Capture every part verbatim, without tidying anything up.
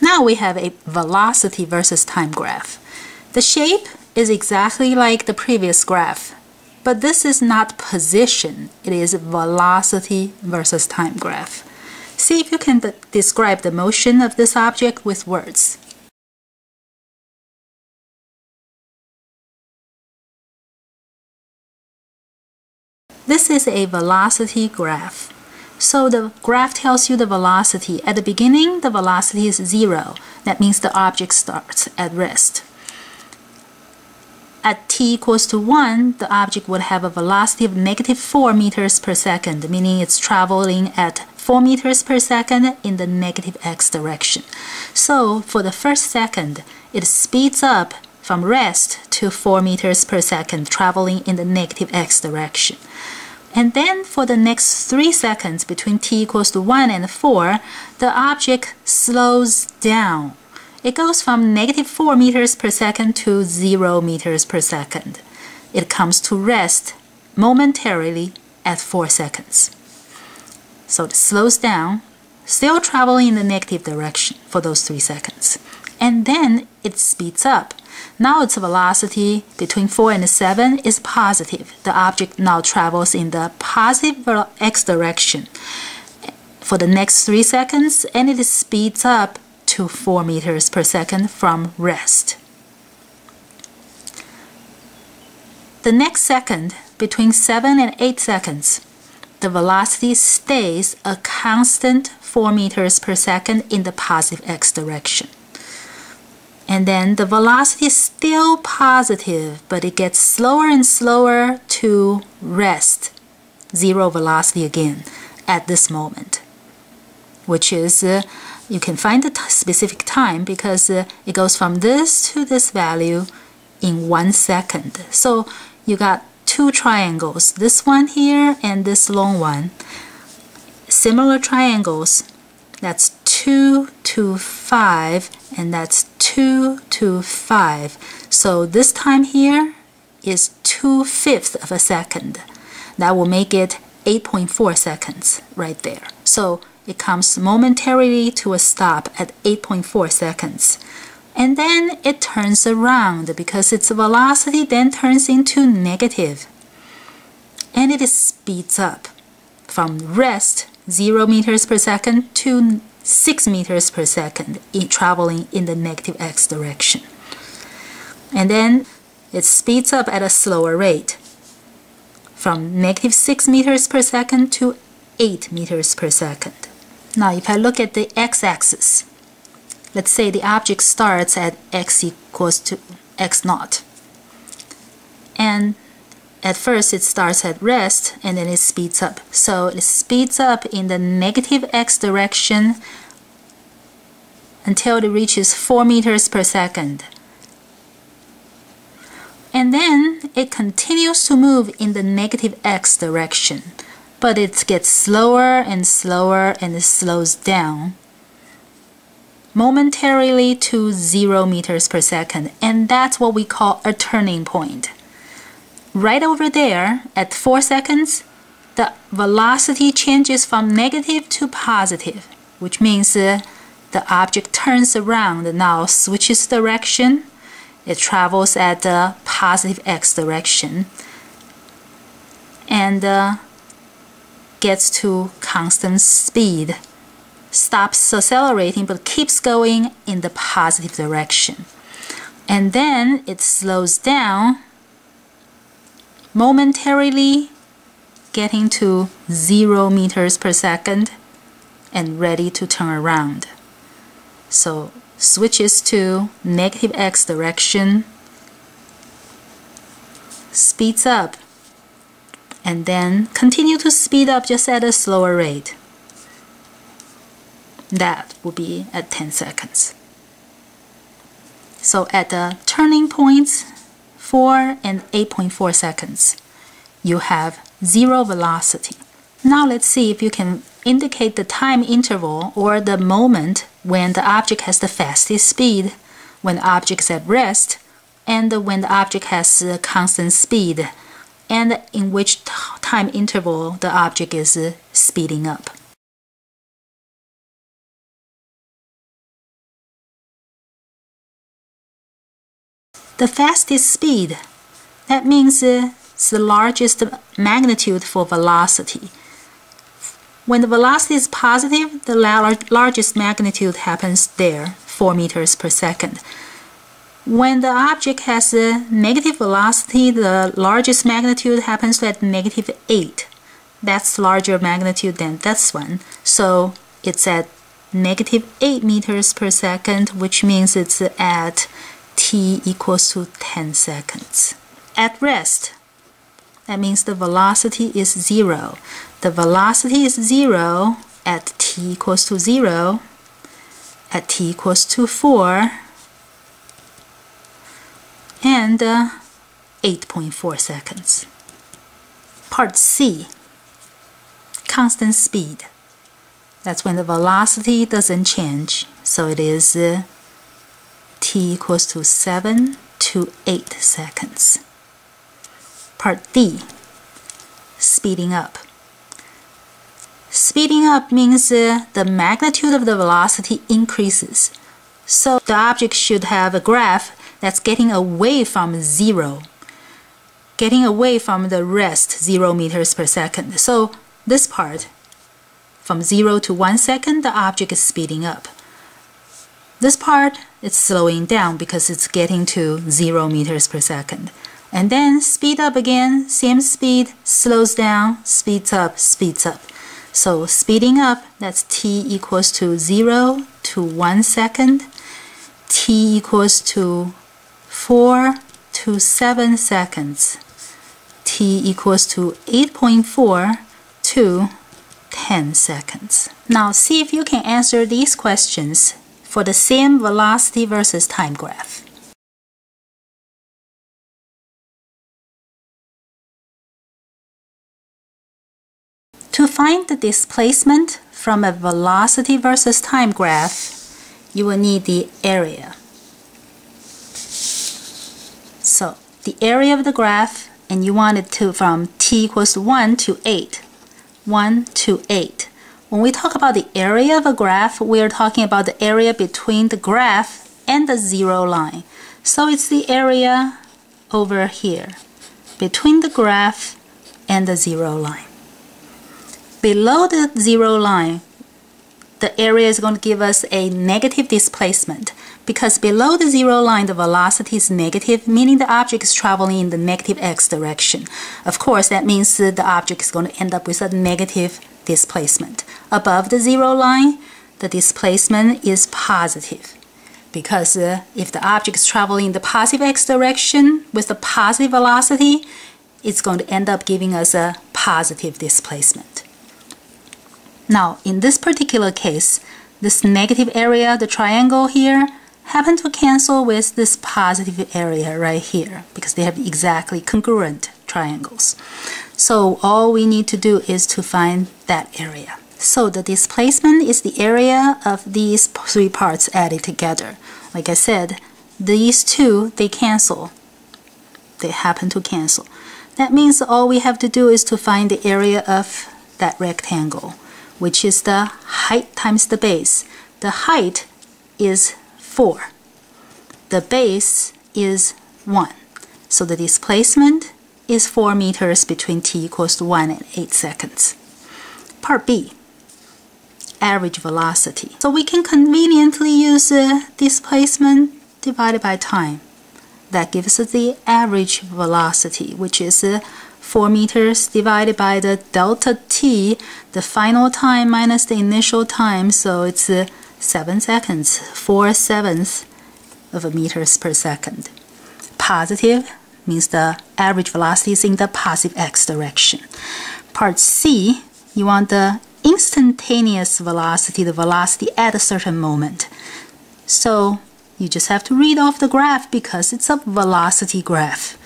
Now we have a velocity versus time graph. The shape is exactly like the previous graph, but this is not position, it is velocity versus time graph. See if you can describe the motion of this object with words. This is a velocity graph. So the graph tells you the velocity. At the beginning, the velocity is zero. That means the object starts at rest. At t equals to one, the object would have a velocity of negative four meters per second, meaning it's traveling at four meters per second in the negative x direction. So for the first second, it speeds up from rest to four meters per second, traveling in the negative x direction. And then for the next three seconds, between t equals to one and four, the object slows down. It goes from negative four meters per second to zero meters per second. It comes to rest momentarily at four seconds. So it slows down, still traveling in the negative direction for those three seconds. And then it speeds up. Now its velocity between four and seven is positive. The object now travels in the positive x direction for the next three seconds, and it speeds up to four meters per second from rest. The next second, between seven and eight seconds, the velocity stays a constant four meters per second in the positive x direction. And then the velocity is still positive, but it gets slower and slower to rest, zero velocity again at this moment, which is, uh, you can find the specific time because uh, it goes from this to this value in one second. So you got two triangles, this one here and this long one, similar triangles, that's two to five, and that's two to five. So this time here is two-fifths of a second. That will make it eight point four seconds right there. So it comes momentarily to a stop at eight point four seconds. And then it turns around because its velocity then turns into negative. And it speeds up from rest, zero meters per second, to six meters per second, traveling in the negative x direction. And then it speeds up at a slower rate, from negative six meters per second to eight meters per second. Now if I look at the x-axis, let's say the object starts at x equals to x naught. And at first it starts at rest and then it speeds up. So it speeds up in the negative x direction until it reaches four meters per second. And then it continues to move in the negative x direction, but it gets slower and slower and it slows down momentarily to zero meters per second, and that's what we call a turning point. Right over there at four seconds, the velocity changes from negative to positive, which means uh, the object turns around and now switches direction. It travels at the positive x direction and uh, gets to constant speed. Stops accelerating but keeps going in the positive direction. And then it slows down momentarily, getting to zero meters per second and ready to turn around. So switches to negative x direction, speeds up, and then continue to speed up just at a slower rate. That will be at ten seconds. So at the turning points, four and eight point four seconds, you have zero velocity. Now let's see if you can indicate the time interval or the moment when the object has the fastest speed, when the object is at rest, and when the object has uh, constant speed, and in which t time interval the object is uh, speeding up. the fastest speed. That means uh, it's the largest magnitude for velocity. When the velocity is positive, the lar largest magnitude happens there, four meters per second. When the object has a negative velocity, the largest magnitude happens at negative eight. That's larger magnitude than this one. So it's at negative eight meters per second, which means it's at t equals to ten seconds. At rest, that means the velocity is zero. The velocity is zero at t equals to zero, at t equals to four, and uh, eight point four seconds. Part C, constant speed. That's when the velocity doesn't change. So it is uh, t equals to seven to eight seconds. Part D, speeding up. Speeding up means uh, the magnitude of the velocity increases. So the object should have a graph that's getting away from zero, getting away from the rest, zero meters per second. So this part, from zero to one second, the object is speeding up. This part, it's slowing down because it's getting to zero meters per second. And then speed up again, same speed, slows down, speeds up, speeds up. So speeding up, that's t equals to zero to one second, t equals to four to seven seconds, t equals to eight point four to ten seconds. Now see if you can answer these questions for the same velocity versus time graph. To find the displacement from a velocity versus time graph, you will need the area. So the area of the graph, and you want it to from t equals to one to eight. one to eight. When we talk about the area of a graph, we are talking about the area between the graph and the zero line. So it's the area over here, between the graph and the zero line. Below the zero line, the area is going to give us a negative displacement, because below the zero line the velocity is negative, meaning the object is traveling in the negative x direction. Of course, that means that the object is going to end up with a negative displacement. Above the zero line, the displacement is positive, because uh, if the object is traveling in the positive x direction with the positive velocity, it's going to end up giving us a positive displacement. Now, in this particular case, this negative area, the triangle here, happened to cancel with this positive area right here, because they have exactly congruent triangles. So all we need to do is to find that area. So the displacement is the area of these three parts added together. Like I said, these two, they cancel. They happen to cancel. That means all we have to do is to find the area of that rectangle, which is the height times the base. The height is four. The base is one. So the displacement is four meters between t equals to one and eight seconds. Part B, average velocity. So we can conveniently use uh, displacement divided by time. That gives us the average velocity, which is uh, four meters divided by the delta t, the final time minus the initial time, so it's uh, seven seconds, four sevenths of a meters per second. Positive means the average velocity is in the positive x direction. Part C, you want the instantaneous velocity, the velocity at a certain moment. So you just have to read off the graph because it's a velocity graph.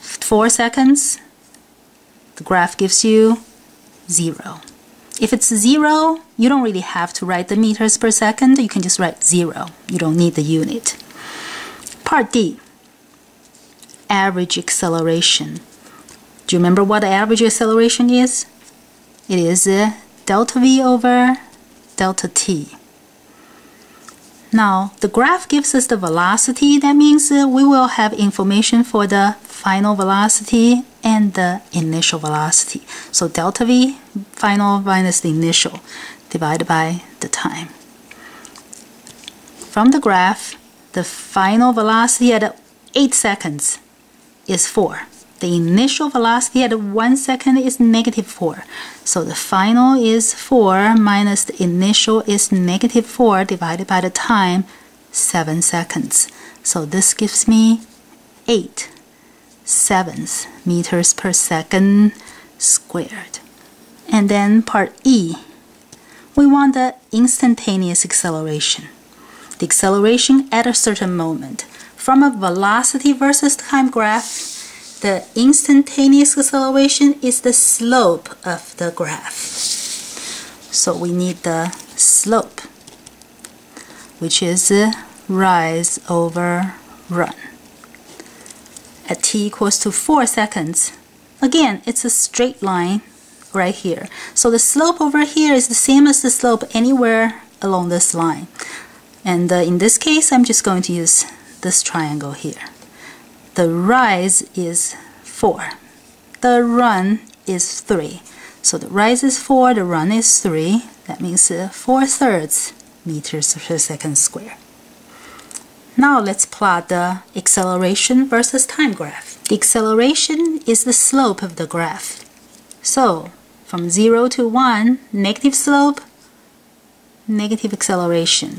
four seconds, the graph gives you zero. If it's zero, you don't really have to write the meters per second. You can just write zero. You don't need the unit. Part D, average acceleration. Do you remember what the average acceleration is? It is uh, delta v over delta t. Now, the graph gives us the velocity. That means uh, we will have information for the final velocity and the initial velocity. So delta V, final minus the initial, divided by the time. From the graph, the final velocity at eight seconds is four. The initial velocity at one second is negative four. So the final is four minus the initial is negative four divided by the time, seven seconds. So this gives me eight sevenths meters per second squared. And then part E, we want the instantaneous acceleration. The acceleration at a certain moment. From a velocity versus time graph, the instantaneous acceleration is the slope of the graph. So we need the slope, which is rise over run. At t equals to four seconds, again, it's a straight line right here. So the slope over here is the same as the slope anywhere along this line. And uh, in this case, I'm just going to use this triangle here. The rise is four. The run is three. So the rise is four, the run is three. That means uh, four thirds meters per second squared. Now let's plot the acceleration versus time graph. The acceleration is the slope of the graph. So from zero to one, negative slope, negative acceleration.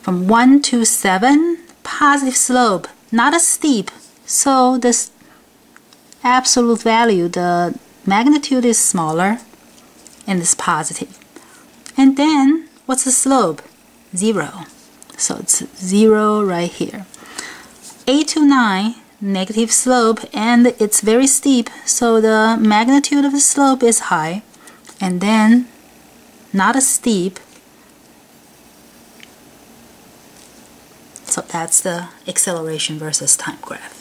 From one to seven, positive slope, not as steep. So this absolute value, the magnitude is smaller and it's positive. And then what's the slope? Zero. So it's zero right here. eight to nine, negative slope, and it's very steep, so the magnitude of the slope is high. And then not as steep. So that's the acceleration versus time graph.